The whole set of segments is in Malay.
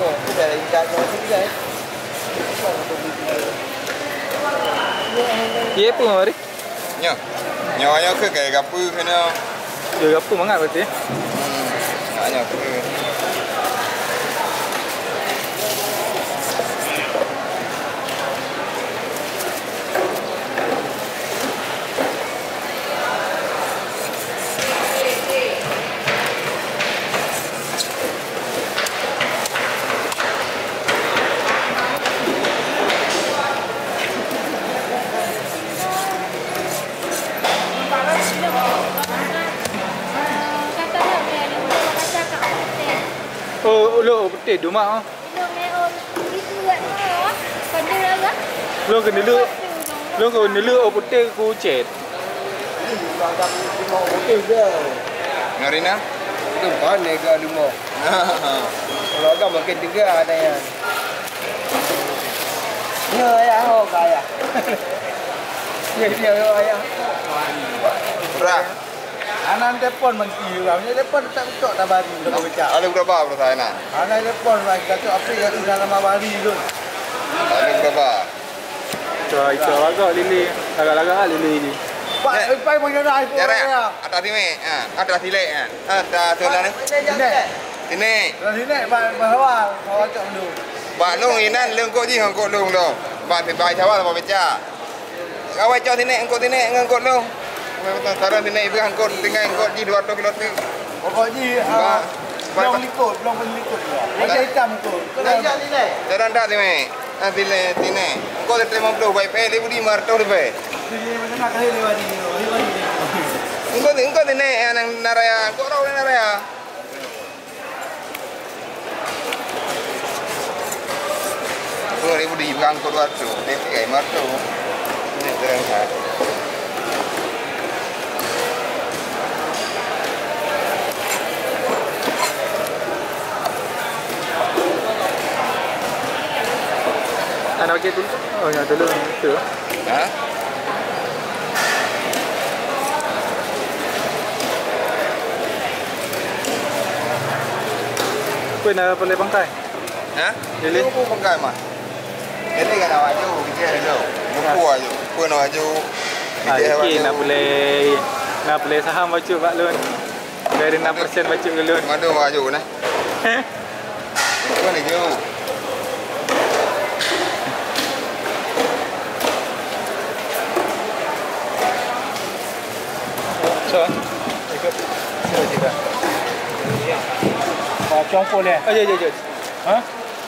rồi, bây giờ đánh giá cho nó dễ. Yepu ngari? Nyo, nyonya ke kayak gapu kan ya? Juga gapu mangga berarti? Hanya gapu. Lô để đúng không? Lô gần đến lựa. Lô gần đến lựa một tê cô chết. Narina, tumpah nega dumo. Kalau kamu makin tiga ada yang. Nyoy ya, oh kaya. Nyoy ya. Berah. Anak telefon mengkiu, kami telefon tak cocok dah bari. Ada berapa pertanyaan? Anak telefon lagi cocok apa yang sudah lama bari tu? Ada berapa? Coba itu agak lili, agak-agak lili ini. Pak, pak mana ada? Ada. Ada di mana? Ada di lek. Ada tulan. Sini. Sini, bahawa bawa cocok dulu. Bawa lung ini nang lung kau ji hang kau lung dong. Bawa terbaik cawat bawa pecah. Kau cocok sini, kau sini, kau lung. Memang taran di naik berang kot dengan kot di 200 kilo tu. Pokok ji long ikut dia. Dia hitam tu. Dia di naik. Taran dah di mai. Di naik. Kot 350 baik pe 1500 rupiah. Dia mana kali lewat di sini. Engkau di naik nang Naraya. Engkau tahu Naraya. Kot 350 di berang kot 200. Dia 300. Ini terang tak. Anak kita dulu, oh ya dulu tu. Hah? Pernah pergi bangkai? Hah? Jadi? Aku bangkai mah. Jadi kan awak tu, kita tu, buku aja, pernah aja. Jadi nak pergi saham baju baklun, dari 6% baju baklun. Madu baju na? Hah? Buku ni tu. Ikut siapa? Wajong kule. Aje. Hah?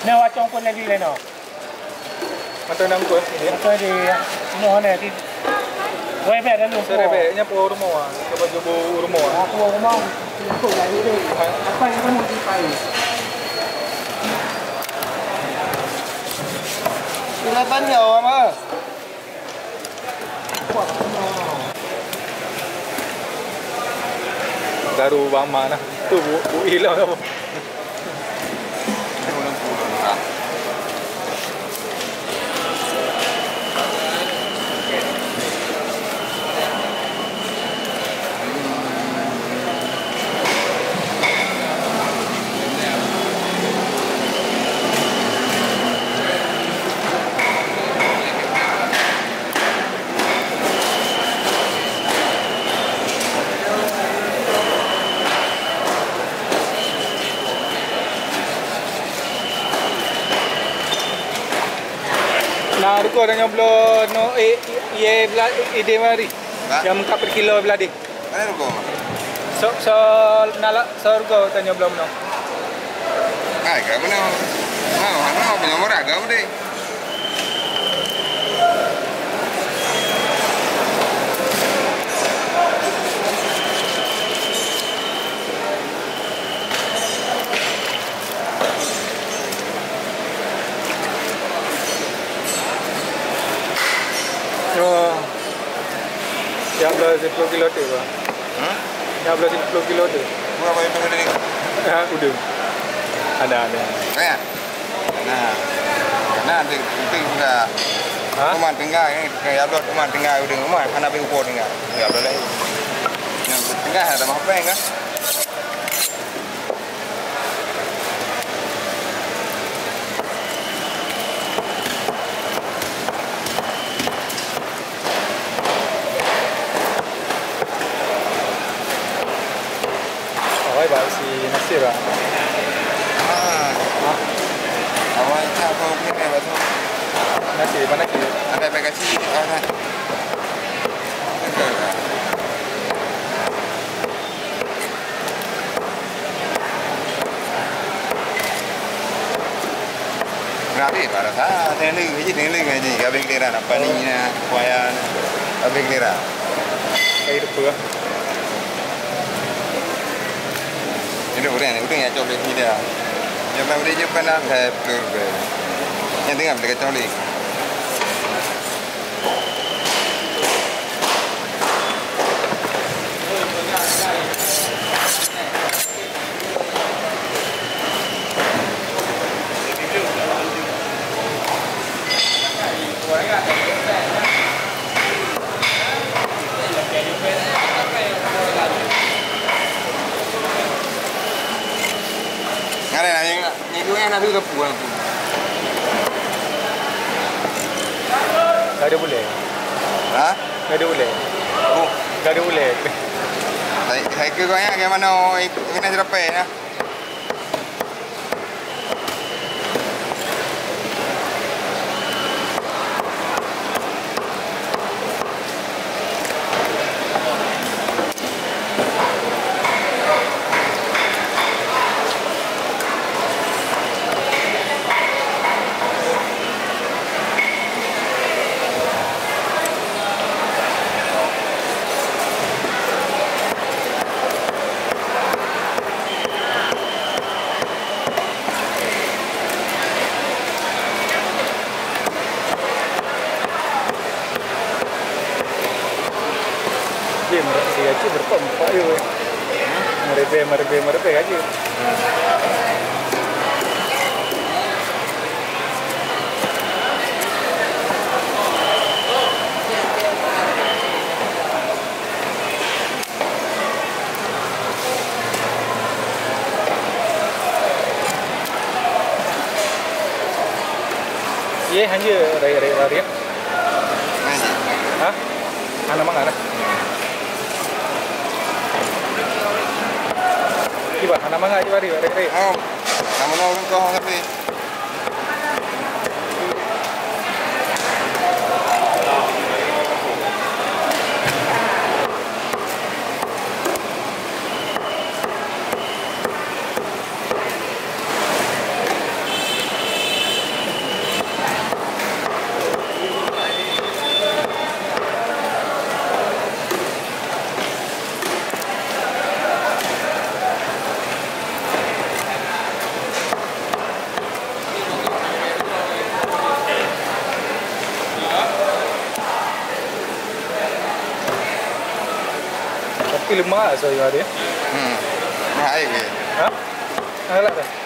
Ni wajong kule di leno. Macam nama kule. Macam di mana ni di? Webe dan lupa. Webe ni apa rumah? Apa jobo rumah? Apa rumah? Kau dah hidup. Apa yang kamu tipai? Silapan ya, mas. Garu bang mana tu bu hilang apa? Kau dah nyoblok no ye belah ide mari yang muka per kilo belah deh. Mana kau? So nalak sorgo tanya belum no. Ay, kau mana? Mana punya murah kau deh. Yang belah 10 kilo tu, pak. Yang belah 10 kilo tu. Berapa yang pengen ini? Ah, udah. Ada. Nah, penting sudah. Rumah tengah ini, yang belah rumah tengah udah rumah, karena pengen ukur tengah. Yang belah ini, yang tengah ada apa enggak? 吧，一起来睡吧。啊，好，好啊，你看我妹妹来做，来给吧，来给，来来来，去，来来，那个。 Rabi barat, ah, tenang lagi, abang kira apa ni na, kuaya, abang kira, air pula. Ini orang, orang yang colik ni dia, yang baru dia pernah saya peluru, yang tengah mereka colik. Nabi ke pulang tu. Gak ada boleh. Hah? Gak ada boleh. Oh, gak ada boleh. Saya ke banyak ke mana? Kena terapa ya? Bertempat yo, merebe aja. Ye hanya raya. Hah? Anak mana? Iba, anak mana iba di bawah? Oh, kamu nak kau tapi. Ilmu lah soal dia. Hah? Ada tak?